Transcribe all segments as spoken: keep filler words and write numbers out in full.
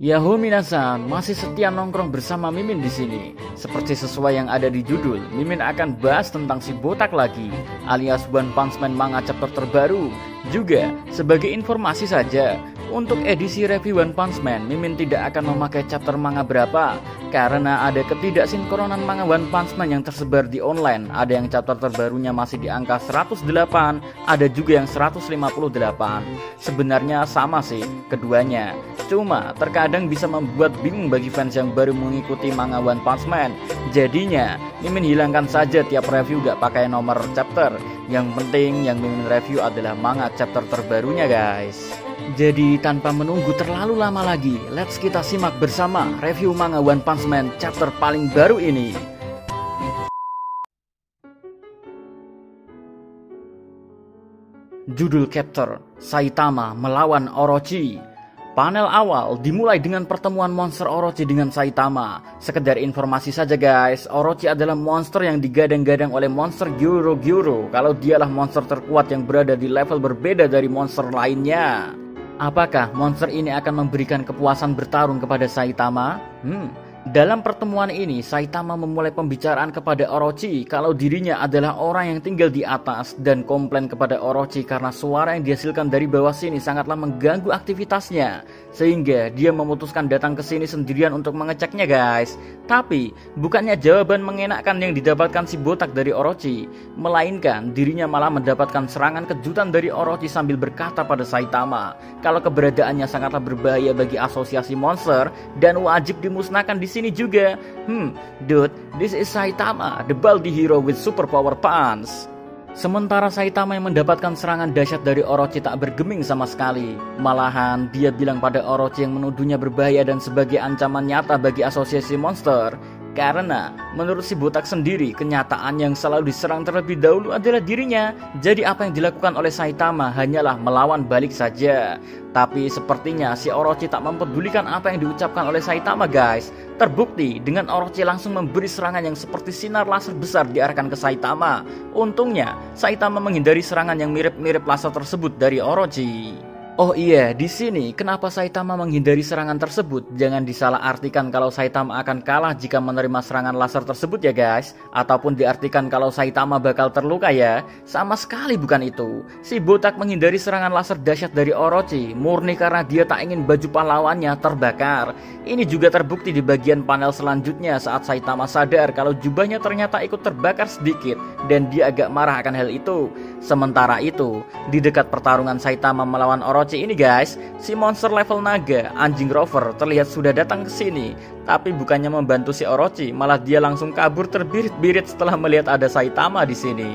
Yahoo minasan, masih setia nongkrong bersama Mimin di sini. Seperti sesuai yang ada di judul, Mimin akan bahas tentang si botak lagi, alias One Punch Man manga chapter terbaru. Juga, sebagai informasi saja, untuk edisi review One Punch Man, Mimin tidak akan memakai chapter manga berapa, karena ada ketidaksinkronan manga One Punch Man yang tersebar di online. Ada yang chapter terbarunya masih di angka seratus delapan, ada juga yang seratus lima puluh delapan. Sebenarnya sama sih keduanya, cuma terkadang bisa membuat bingung bagi fans yang baru mengikuti manga One Punch Man. Jadinya Mimin hilangkan saja tiap review, gak pakai nomor chapter. Yang penting yang Mimin review adalah manga chapter terbarunya, guys. Jadi tanpa menunggu terlalu lama lagi, let's kita simak bersama review manga One Punch Man chapter paling baru ini. Judul chapter, Saitama melawan Orochi. Panel awal dimulai dengan pertemuan monster Orochi dengan Saitama. Sekedar informasi saja guys, Orochi adalah monster yang digadang-gadang oleh monster Gyoro Gyoro kalau dialah monster terkuat yang berada di level berbeda dari monster lainnya. Apakah monster ini akan memberikan kepuasan bertarung kepada Saitama? Hmm. Dalam pertemuan ini, Saitama memulai pembicaraan kepada Orochi kalau dirinya adalah orang yang tinggal di atas dan komplain kepada Orochi karena suara yang dihasilkan dari bawah sini sangatlah mengganggu aktivitasnya. Sehingga dia memutuskan datang ke sini sendirian untuk mengeceknya, guys. Tapi, bukannya jawaban mengenakkan yang didapatkan si botak dari Orochi, melainkan dirinya malah mendapatkan serangan kejutan dari Orochi sambil berkata pada Saitama kalau keberadaannya sangatlah berbahaya bagi asosiasi monster dan wajib dimusnahkan di sini juga. Hmm, dude, this is Saitama, the baldy hero with superpower pants. Sementara Saitama yang mendapatkan serangan dahsyat dari Orochi tak bergeming sama sekali. Malahan, dia bilang pada Orochi yang menuduhnya berbahaya dan sebagai ancaman nyata bagi asosiasi monster. Karena, menurut si botak sendiri, kenyataan yang selalu diserang terlebih dahulu adalah dirinya. Jadi apa yang dilakukan oleh Saitama hanyalah melawan balik saja. Tapi sepertinya si Orochi tak mempedulikan apa yang diucapkan oleh Saitama, guys. Terbukti dengan Orochi langsung memberi serangan yang seperti sinar laser besar diarahkan ke Saitama. Untungnya, Saitama menghindari serangan yang mirip-mirip laser tersebut dari Orochi. Oh iya, di sini kenapa Saitama menghindari serangan tersebut? Jangan disalahartikan kalau Saitama akan kalah jika menerima serangan laser tersebut ya guys, ataupun diartikan kalau Saitama bakal terluka ya. Sama sekali bukan itu. Si botak menghindari serangan laser dahsyat dari Orochi murni karena dia tak ingin baju pahlawannya terbakar. Ini juga terbukti di bagian panel selanjutnya saat Saitama sadar kalau jubahnya ternyata ikut terbakar sedikit dan dia agak marah akan hal itu. Sementara itu, di dekat pertarungan Saitama melawan Orochi ini guys, si monster level naga, anjing rover, terlihat sudah datang ke sini. Tapi bukannya membantu si Orochi, malah dia langsung kabur terbirit-birit setelah melihat ada Saitama di sini.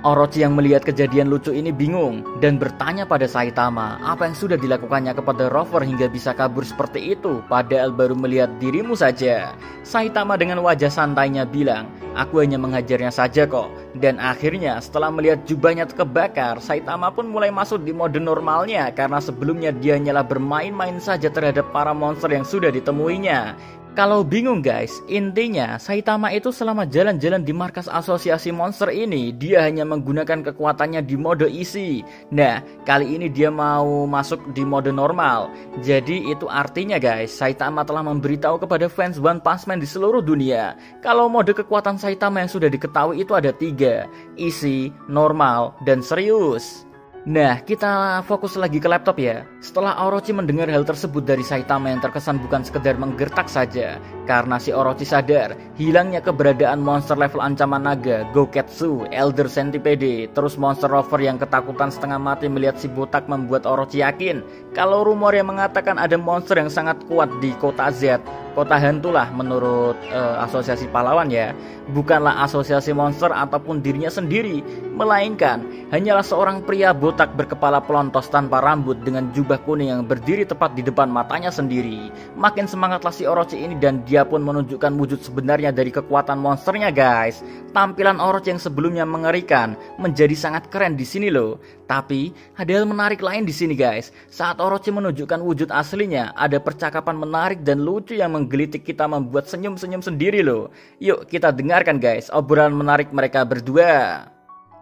Orochi yang melihat kejadian lucu ini bingung dan bertanya pada Saitama apa yang sudah dilakukannya kepada rover hingga bisa kabur seperti itu, padahal baru melihat dirimu saja. Saitama dengan wajah santainya bilang, aku hanya menghajarnya saja kok. Dan akhirnya setelah melihat jubahnya kebakar, Saitama pun mulai masuk di mode normalnya karena sebelumnya dia hanyalah bermain-main saja terhadap para monster yang sudah ditemuinya. Kalau bingung guys, intinya Saitama itu selama jalan-jalan di markas asosiasi monster ini, dia hanya menggunakan kekuatannya di mode isi. Nah, kali ini dia mau masuk di mode normal. Jadi itu artinya guys, Saitama telah memberitahu kepada fans One Punch Man di seluruh dunia kalau mode kekuatan Saitama yang sudah diketahui itu ada tiga, isi, normal, dan serius. Nah, kita fokus lagi ke laptop ya. Setelah Orochi mendengar hal tersebut dari Saitama yang terkesan bukan sekedar menggertak saja, karena si Orochi sadar hilangnya keberadaan monster level ancaman naga, Goketsu, Elder Centipede, terus monster rover yang ketakutan setengah mati melihat si botak membuat Orochi yakin kalau rumor yang mengatakan ada monster yang sangat kuat di kota Z, kota hantulah menurut uh, asosiasi pahlawan ya, bukanlah asosiasi monster ataupun dirinya sendiri, melainkan hanyalah seorang pria botak berkepala pelontos tanpa rambut dengan jubah kuning yang berdiri tepat di depan matanya sendiri. Makin semangatlah si Orochi ini dan dia pun menunjukkan wujud sebenarnya dari kekuatan monsternya guys. Tampilan Orochi yang sebelumnya mengerikan menjadi sangat keren di sini loh. Tapi ada hal menarik lain di sini guys. Saat Orochi menunjukkan wujud aslinya, ada percakapan menarik dan lucu yang menggelitik kita membuat senyum-senyum sendiri loh. Yuk kita dengarkan guys obrolan menarik mereka berdua.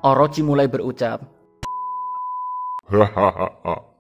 Orochi mulai berucap, hahaha,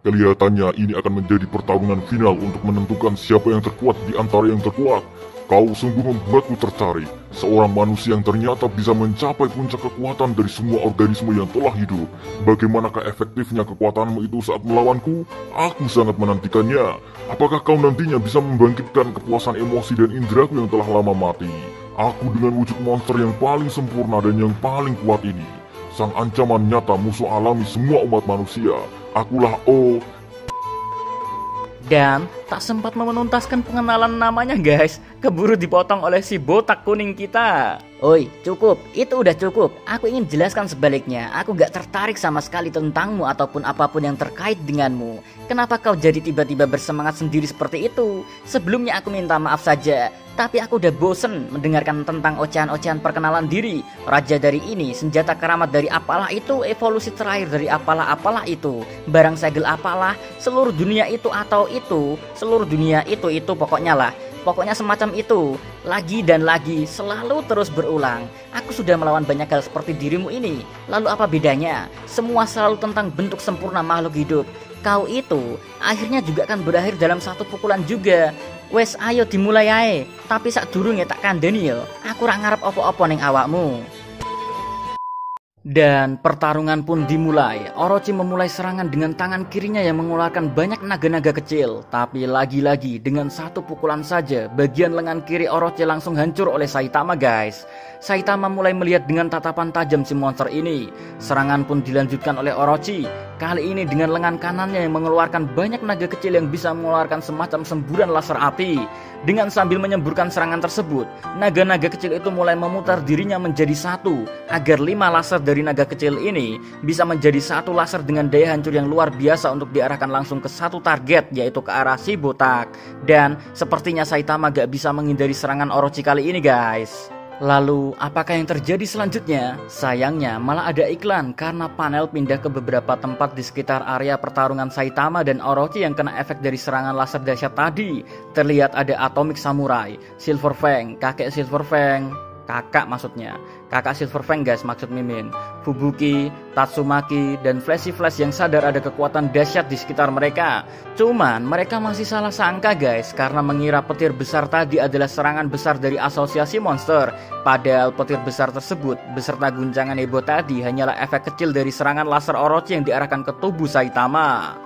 Kelihatannya ini akan menjadi pertarungan final untuk menentukan siapa yang terkuat di antara yang terkuat. Kau sungguh membuatku tertarik. Seorang manusia yang ternyata bisa mencapai puncak kekuatan dari semua organisme yang telah hidup. Bagaimanakah efektifnya kekuatanmu itu saat melawanku? Aku sangat menantikannya. Apakah kau nantinya bisa membangkitkan kepuasan emosi dan indraku yang telah lama mati? Aku dengan wujud monster yang paling sempurna dan yang paling kuat ini. Sang ancaman nyata musuh alami semua umat manusia. Akulah O. Dan tak sempat menuntaskan pengenalan namanya guys, keburu dipotong oleh si botak kuning kita. Oi, cukup, itu udah cukup. Aku ingin jelaskan sebaliknya. Aku gak tertarik sama sekali tentangmu ataupun apapun yang terkait denganmu. Kenapa kau jadi tiba-tiba bersemangat sendiri seperti itu? Sebelumnya aku minta maaf saja, tapi aku udah bosen mendengarkan tentang ocehan-ocehan perkenalan diri. Raja dari ini, senjata keramat dari apalah itu, evolusi terakhir dari apalah-apalah itu, barang segel apalah, seluruh dunia itu atau itu, seluruh dunia itu itu pokoknya lah. Pokoknya semacam itu, lagi dan lagi, selalu terus berulang. Aku sudah melawan banyak hal seperti dirimu ini. Lalu apa bedanya? Semua selalu tentang bentuk sempurna makhluk hidup. Kau itu akhirnya juga akan berakhir dalam satu pukulan juga. Wes ayo dimulai ae. Tapi sak durunge tak kandhani yo. Aku ra ngarep opo-opo ning awakmu. Dan pertarungan pun dimulai. Orochi memulai serangan dengan tangan kirinya yang mengeluarkan banyak naga-naga kecil. Tapi lagi-lagi dengan satu pukulan saja, bagian lengan kiri Orochi langsung hancur oleh Saitama guys. Saitama mulai melihat dengan tatapan tajam si monster ini. Serangan pun dilanjutkan oleh Orochi, kali ini dengan lengan kanannya yang mengeluarkan banyak naga kecil yang bisa mengeluarkan semacam semburan laser api. Dengan sambil menyemburkan serangan tersebut, naga-naga kecil itu mulai memutar dirinya menjadi satu, agar lima laser dari naga kecil ini bisa menjadi satu laser dengan daya hancur yang luar biasa untuk diarahkan langsung ke satu target, yaitu ke arah si botak. Dan sepertinya Saitama gak bisa menghindari serangan Orochi kali ini guys. Lalu apakah yang terjadi selanjutnya? Sayangnya malah ada iklan karena panel pindah ke beberapa tempat di sekitar area pertarungan Saitama dan Orochi yang kena efek dari serangan laser dahsyat tadi. Terlihat ada Atomic Samurai, Silver Fang, kakek Silver Fang, kakak maksudnya kakak Silver Fang guys maksud Mimin, Fubuki, Tatsumaki, dan Flashy Flash yang sadar ada kekuatan dahsyat di sekitar mereka. Cuman mereka masih salah sangka guys, karena mengira petir besar tadi adalah serangan besar dari asosiasi monster. Padahal petir besar tersebut beserta guncangan heboh tadi hanyalah efek kecil dari serangan laser Orochi yang diarahkan ke tubuh Saitama.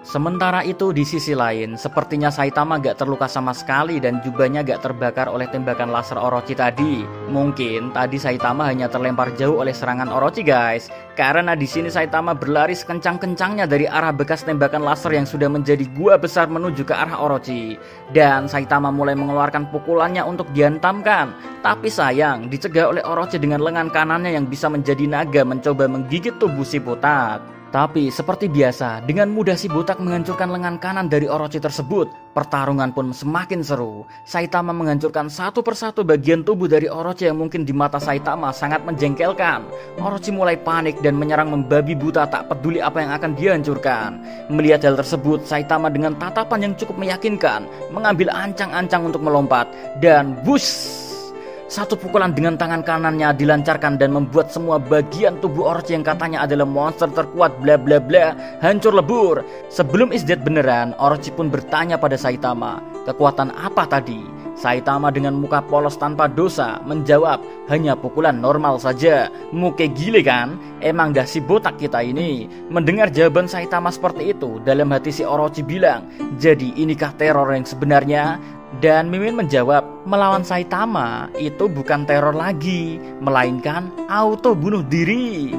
Sementara itu di sisi lain, sepertinya Saitama gak terluka sama sekali dan jubahnya gak terbakar oleh tembakan laser Orochi tadi. Mungkin tadi Saitama hanya terlempar jauh oleh serangan Orochi guys, karena di sini Saitama berlari sekencang-kencangnya dari arah bekas tembakan laser yang sudah menjadi gua besar menuju ke arah Orochi. Dan Saitama mulai mengeluarkan pukulannya untuk dihantamkan, tapi sayang dicegah oleh Orochi dengan lengan kanannya yang bisa menjadi naga mencoba menggigit tubuh si botak. Tapi seperti biasa, dengan mudah si botak menghancurkan lengan kanan dari Orochi tersebut. Pertarungan pun semakin seru. Saitama menghancurkan satu persatu bagian tubuh dari Orochi yang mungkin di mata Saitama sangat menjengkelkan. Orochi mulai panik dan menyerang membabi buta tak peduli apa yang akan dihancurkan. Melihat hal tersebut, Saitama dengan tatapan yang cukup meyakinkan mengambil ancang-ancang untuk melompat. Dan bush! Satu pukulan dengan tangan kanannya dilancarkan dan membuat semua bagian tubuh Orochi yang katanya adalah monster terkuat bla bla bla hancur lebur. Sebelum is dead beneran, Orochi pun bertanya pada Saitama, kekuatan apa tadi? Saitama dengan muka polos tanpa dosa menjawab, hanya pukulan normal saja. Muke gile kan? Emang dah si botak kita ini. Mendengar jawaban Saitama seperti itu, dalam hati si Orochi bilang, jadi inikah teror yang sebenarnya? Dan Mimin menjawab, melawan Saitama itu bukan teror lagi, melainkan auto bunuh diri.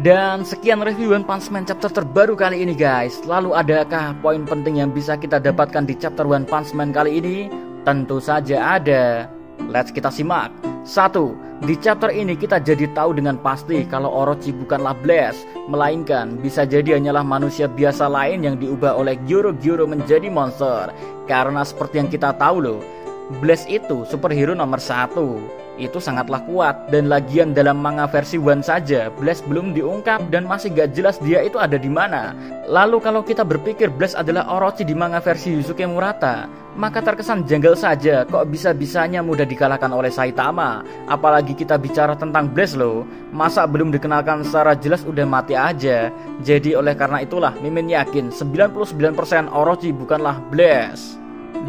Dan sekian review One Punch Man chapter terbaru kali ini guys. Lalu adakah poin penting yang bisa kita dapatkan di chapter One Punch Man kali ini? Tentu saja ada. Let's kita simak. Satu, di chapter ini kita jadi tahu dengan pasti kalau Orochi bukanlah Blast, melainkan bisa jadi hanyalah manusia biasa lain yang diubah oleh Gyoro Gyoro menjadi monster. Karena seperti yang kita tahu loh, Blast itu superhero nomor satu. itu sangatlah kuat. Dan lagian dalam manga versi One saja Blast belum diungkap dan masih gak jelas dia itu ada di mana. Lalu kalau kita berpikir Blast adalah Orochi di manga versi Yusuke Murata, maka terkesan janggal saja kok bisa-bisanya mudah dikalahkan oleh Saitama. Apalagi kita bicara tentang Blast loh, masa belum dikenalkan secara jelas udah mati aja. Jadi oleh karena itulah Mimin yakin sembilan puluh sembilan persen Orochi bukanlah Blast.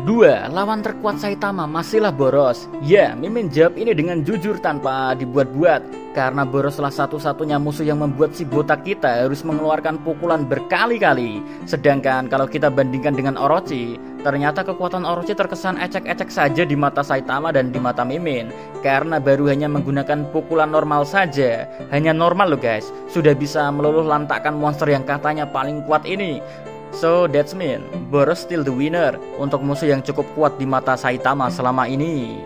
Dua, lawan terkuat Saitama masihlah Boros. Ya, Mimin jawab ini dengan jujur tanpa dibuat-buat, karena Boroslah satu-satunya musuh yang membuat si botak kita harus mengeluarkan pukulan berkali-kali. Sedangkan kalau kita bandingkan dengan Orochi, ternyata kekuatan Orochi terkesan ecek-ecek saja di mata Saitama dan di mata Mimin, karena baru hanya menggunakan pukulan normal saja. Hanya normal loh guys, sudah bisa meluluh lantakkan monster yang katanya paling kuat ini. So that's mean, Boros still the winner untuk musuh yang cukup kuat di mata Saitama selama ini.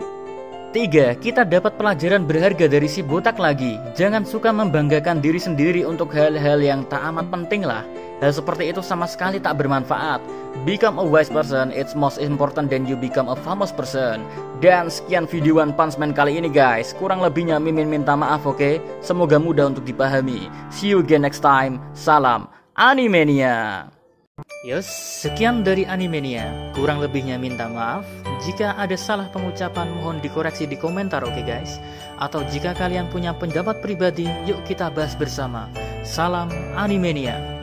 Tiga, kita dapat pelajaran berharga dari si botak lagi. Jangan suka membanggakan diri sendiri untuk hal-hal yang tak amat penting lah. Hal seperti itu sama sekali tak bermanfaat. Become a wise person, it's most important than you become a famous person. Dan sekian video One Punch Man kali ini guys. Kurang lebihnya Mimin minta maaf oke, okay? Semoga mudah untuk dipahami. See you again next time. Salam Animania. Yes, sekian dari Animania. Kurang lebihnya minta maaf. Jika ada salah pengucapan mohon dikoreksi di komentar oke guys. Atau jika kalian punya pendapat pribadi, yuk kita bahas bersama. Salam Animania.